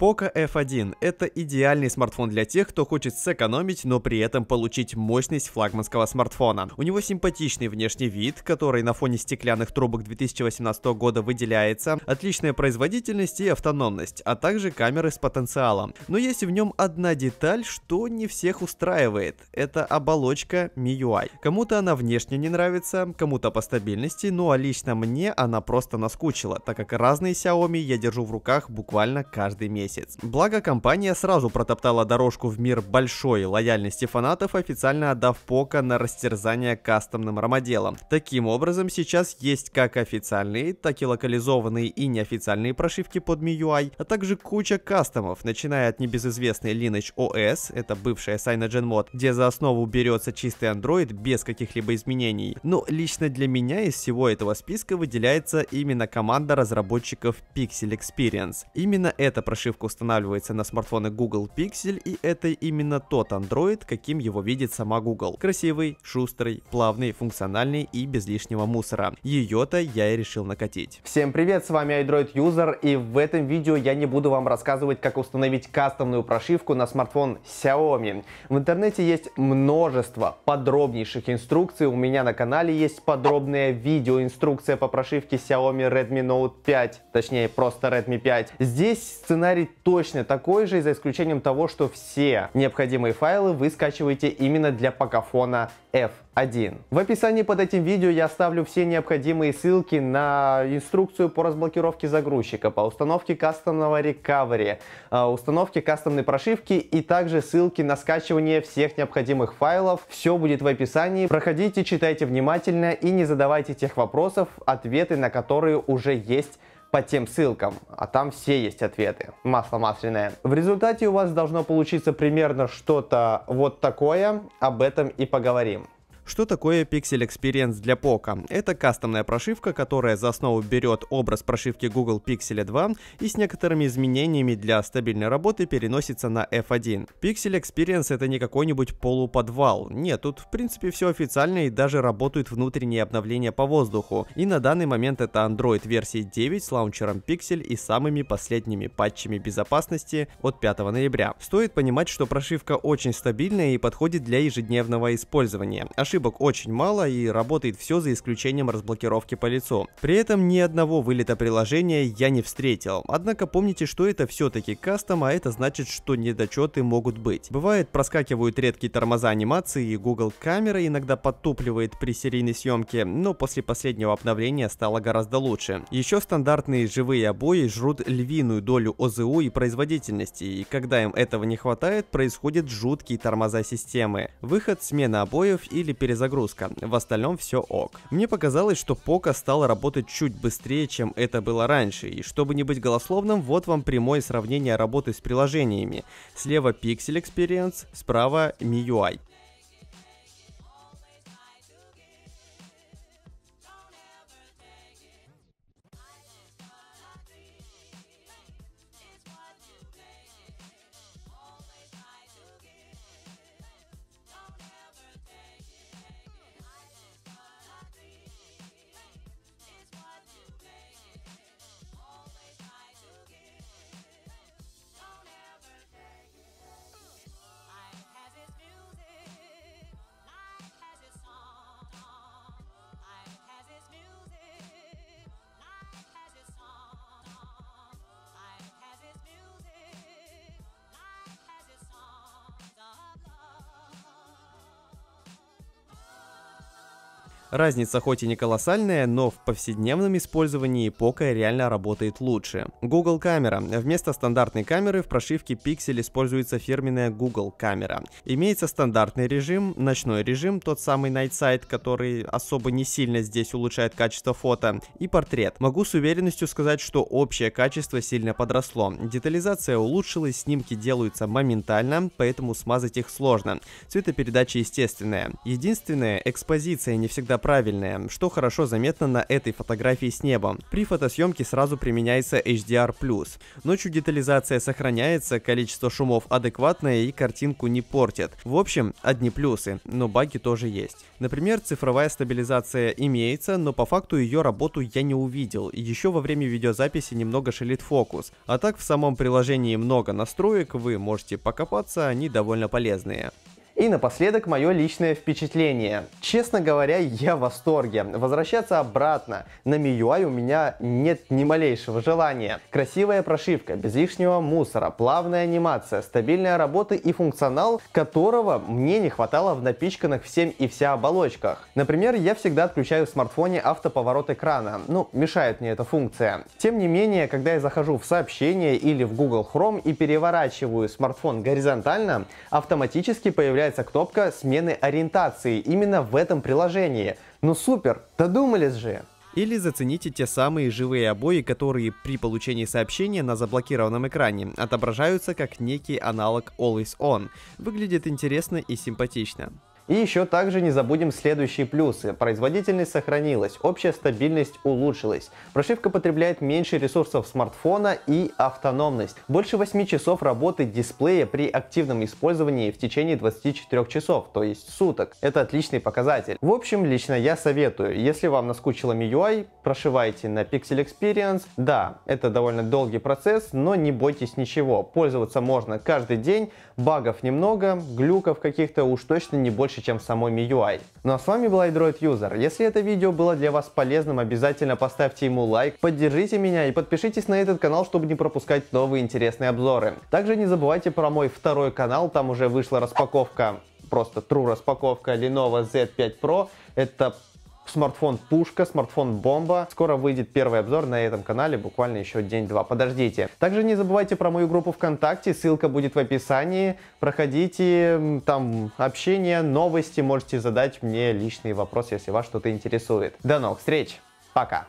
Poco F1 – это идеальный смартфон для тех, кто хочет сэкономить, но при этом получить мощность флагманского смартфона. У него симпатичный внешний вид, который на фоне стеклянных трубок 2018 года выделяется, отличная производительность и автономность, а также камеры с потенциалом. Но есть в нем одна деталь, что не всех устраивает – это оболочка MIUI. Кому-то она внешне не нравится, кому-то по стабильности, ну а лично мне она просто наскучила, так как разные Xiaomi я держу в руках буквально каждый месяц. Благо, компания сразу протоптала дорожку в мир большой лояльности фанатов, официально отдав Poco на растерзание кастомным ромоделам. Таким образом, сейчас есть как официальные, так и локализованные и неофициальные прошивки под MIUI, а также куча кастомов, начиная от небезызвестной Lineage OS, это бывшая CyanogenMod, где за основу берется чистый Android без каких-либо изменений. Но лично для меня из всего этого списка выделяется именно команда разработчиков Pixel Experience. Именно эта прошивка устанавливается на смартфоны Google Pixel, и это именно тот Android, каким его видит сама Google. Красивый, шустрый, плавный, функциональный и без лишнего мусора. Ее-то я и решил накатить. Всем привет, с вами iDroid User, и в этом видео я не буду вам рассказывать, как установить кастомную прошивку на смартфон Xiaomi. В интернете есть множество подробнейших инструкций, у меня на канале есть подробная видеоинструкция по прошивке Xiaomi Redmi Note 5, точнее просто Redmi 5. Здесь сценарий точно такой же, за исключением того, что все необходимые файлы вы скачиваете именно для Pocophone F1. В описании под этим видео я оставлю все необходимые ссылки на инструкцию по разблокировке загрузчика, по установке кастомного рекавери, установке кастомной прошивки и также ссылки на скачивание всех необходимых файлов. Все будет в описании. Проходите, читайте внимательно и не задавайте тех вопросов, ответы на которые уже есть по тем ссылкам, а там все есть ответы. Масло масляное. В результате у вас должно получиться примерно что-то вот такое, об этом и поговорим. Что такое Pixel Experience для Poco? Это кастомная прошивка, которая за основу берет образ прошивки Google Pixel 2 и с некоторыми изменениями для стабильной работы переносится на F1. Pixel Experience это не какой-нибудь полуподвал. Нет, тут в принципе все официально и даже работают внутренние обновления по воздуху. И на данный момент это Android версии 9 с лаунчером Pixel и самыми последними патчами безопасности от 5 ноября. Стоит понимать, что прошивка очень стабильная и подходит для ежедневного использования. Ошибок очень мало и работает все за исключением разблокировки по лицу. При этом ни одного вылета приложения я не встретил. Однако помните, что это все-таки кастом, а это значит, что недочеты могут быть. Бывает, проскакивают редкие тормоза анимации, и Google камера иногда подтупливает при серийной съемке, но после последнего обновления стало гораздо лучше. Еще стандартные живые обои жрут львиную долю ОЗУ и производительности, и когда им этого не хватает, происходят жуткие тормоза системы. Выход, смена обоев или перезагрузка. В остальном все ок. Мне показалось, что Poco стала работать чуть быстрее, чем это было раньше. И чтобы не быть голословным, вот вам прямое сравнение работы с приложениями. Слева Pixel Experience, справа MIUI. Разница хоть и не колоссальная, но в повседневном использовании Poco реально работает лучше. Google камера. Вместо стандартной камеры в прошивке Pixel используется фирменная Google камера. Имеется стандартный режим, ночной режим, тот самый Night Sight, который особо не сильно здесь улучшает качество фото, и портрет. Могу с уверенностью сказать, что общее качество сильно подросло. Детализация улучшилась, снимки делаются моментально, поэтому смазать их сложно. Цветопередача естественная. Единственное, экспозиция не всегда правильная, что хорошо заметно на этой фотографии с неба. При фотосъемке сразу применяется HDR+. Ночью детализация сохраняется, количество шумов адекватное и картинку не портит. В общем, одни плюсы, но баги тоже есть. Например, цифровая стабилизация имеется, но по факту ее работу я не увидел. Еще во время видеозаписи немного шалит фокус. А так в самом приложении много настроек, вы можете покопаться, они довольно полезные. И напоследок мое личное впечатление. Честно говоря, я в восторге. Возвращаться обратно на MIUI у меня нет ни малейшего желания. Красивая прошивка, без лишнего мусора, плавная анимация, стабильная работа и функционал, которого мне не хватало в напичканных всем и вся оболочках. Например, я всегда отключаю в смартфоне автоповорот экрана. Ну, мешает мне эта функция. Тем не менее, когда я захожу в сообщения или в Google Chrome и переворачиваю смартфон горизонтально, автоматически появляется кнопка смены ориентации именно в этом приложении. Ну супер, додумались же! Или зацените те самые живые обои, которые при получении сообщения на заблокированном экране отображаются как некий аналог Always On. Выглядит интересно и симпатично. И еще также не забудем следующие плюсы. Производительность сохранилась, общая стабильность улучшилась, прошивка потребляет меньше ресурсов смартфона и автономность. Больше 8 часов работы дисплея при активном использовании в течение 24 часов, то есть суток. Это отличный показатель. В общем, лично я советую, если вам наскучила MIUI, прошивайте на Pixel Experience. Да, это довольно долгий процесс, но не бойтесь ничего. Пользоваться можно каждый день, багов немного, глюков каких-то уж точно не больше, чем самой MIUI. Ну а с вами был iDroid User. Если это видео было для вас полезным, обязательно поставьте ему лайк, поддержите меня и подпишитесь на этот канал, чтобы не пропускать новые интересные обзоры. Также не забывайте про мой второй канал, там уже вышла распаковка, просто true распаковка Lenovo Z5 Pro. Это смартфон-пушка, смартфон-бомба. Скоро выйдет первый обзор на этом канале, буквально еще день-два, подождите. Также не забывайте про мою группу ВКонтакте, ссылка будет в описании. Проходите, там общение, новости, можете задать мне личный вопрос, если вас что-то интересует. До новых встреч, пока!